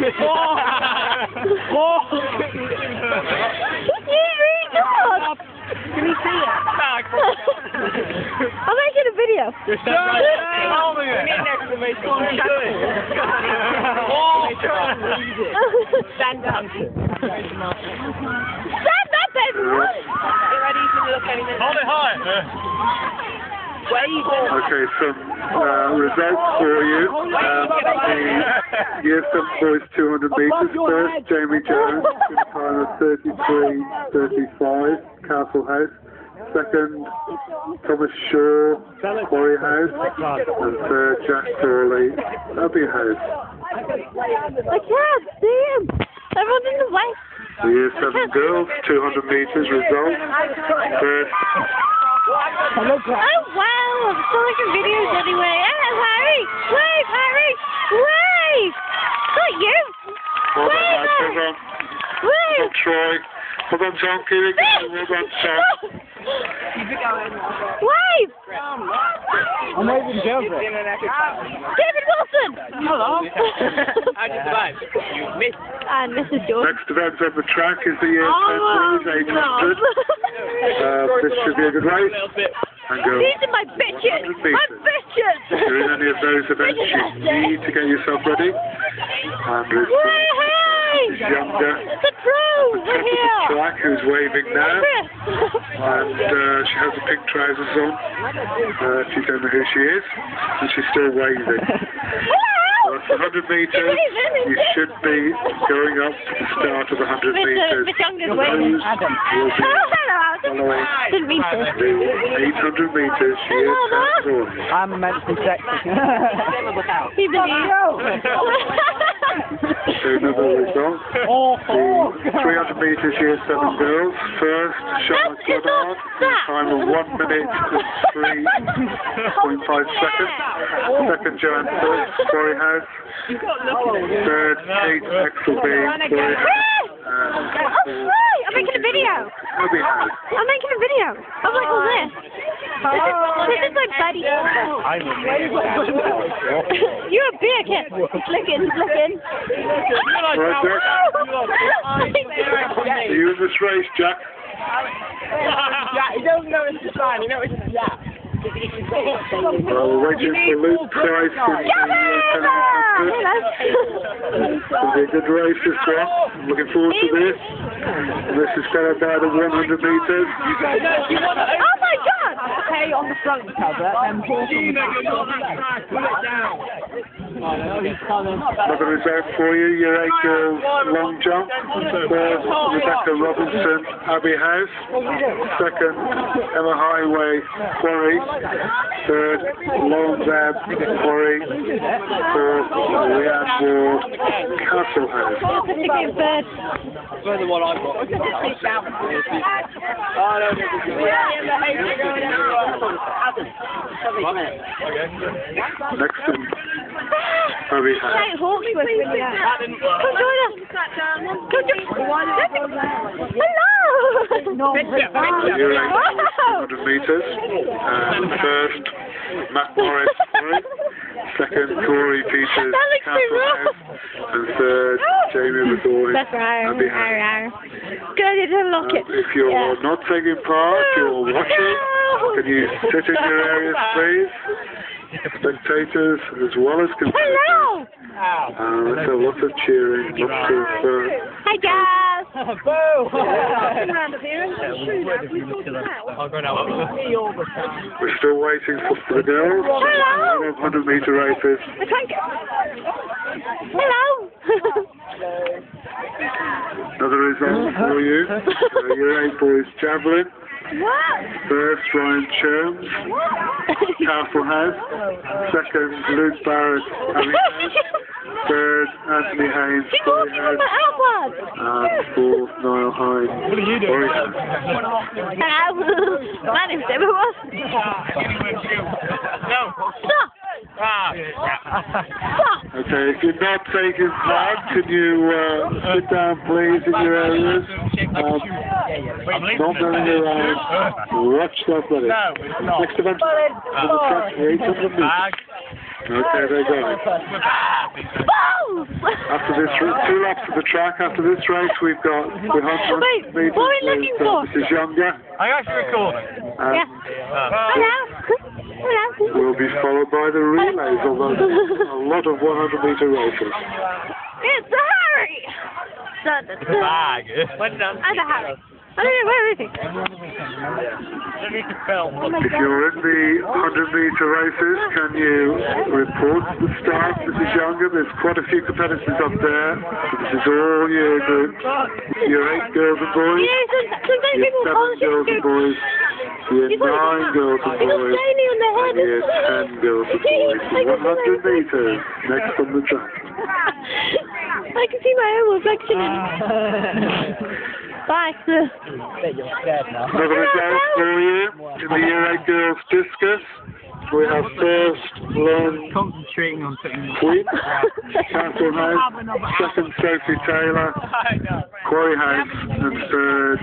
Oh! What do you read that? Can you see it? I'm making a video. You're so stand up. Stand up, everyone. Get ready to look at anything. Hold it high. Okay, some results for you. The Year 7 boys 200 metres first, Jamie Jones in a time of 33:35, Castle House. Second, Thomas Shurr, Quarry House. And third, Jack Curley, Abbey House. I can't see him. Everyone's in the way. The Year 7 girls, 200 metres result. First. Oh wow! It's not like a videos anyway. Hello, Harry! Wave, Harry! Wave! Not you! Well done, wave! Well done. Wave! Well done, Troy. Well done, John Keegan. Well done, Sam. Wave! I'm waving down for it. David Wilson! Hello! How'd you survive? You missed. And Mrs. Jordan. Next event on the track is the Year 10 boys 800. This should be a good race. These are my bitches! My bitches! If you're in any of those events, you need to get yourself ready. And it's younger. It's a pro! We're here! Track, who's waving now. And she has the pink trousers on. If you don't know who she is. And she's still waving. Well, 100 metres, you should be going up to the start of 100 metres. Didn't mean to. 800 metres, year 10 boys. I'm immensely sexy. He believes. So another result. The 300 metres, year 7 girls. First, Charlotte Goddard, time of 1:03.5 seconds. Second, Joanne Phillips, Quarry House. Third, Kate Exelby, Quarry House. I'm making a video. I'm making a video of like all this. This is my buddy. You're a beer kid. Look in. Right, Jack. Are you in this race, Jack? Jack, he doesn't know it's a sign. He knows it's Jack. Well, we're waiting for Luke Price in It'll be a good race this one. I'm looking forward to this. And this is going about 100 metres. Oh my God! Pay on the front cover and pull from the back. Another result for you, year 8 girls long jump. First, Rebecca Robinson, Abbey House. Second, Emma Highway, Quarry. Third, Longzab, Quarry. Fourth, Ward, Castle House. Next one. Abbey House. Hello! 200 metres. First, Matt Morris. Second, Corey Peters. And third, Jamie Jones. That's right. Good, you didn't lock it. If you're not taking part, you're watching, can you sit in your areas, please? Spectators as well as competitors. Hello! There's a lot of cheering, lots of... Hi guys! We're still waiting for the girls. Hello! 100 metre races. Hello! Another result for you. Year 8 boys javelin. First, Ryan Churms, Castle House. Second, Luke Barrett, Abbey House. Third, Anthony Haynes, Corey House. And fourth, Niall Hines, Corey House. My name's everyone. Stop! Okay, if you're not taking part, can you sit down, please, in your areas? Don't run around. Watch that, buddy. Next event on the track, 800 metres. Okay, there you go. After this, two laps of the track. After this race, we've got. Wait, what are we looking for? This is Younger. I actually recorded. Yeah. Hello. We'll be followed by the relays, although a lot of 100-meter races. It's a hurry. It's a hurry. I don't know where is it. If you're in the 100-meter races, can you report the start? This is Younger. There's quite a few competitors up there. This is all your group. Your 8 girls and boys. You know, sometimes people call us girls and boys. Your 9 girls and boys. Your 10 girls and boys. 100 meters next on the track. I can see my own reflection in it. Bye. Another result for you in the Year 8 girls discus. We have first, Lauren Queen, Castle House, second, Sophie Taylor, Corey Hayes, and third.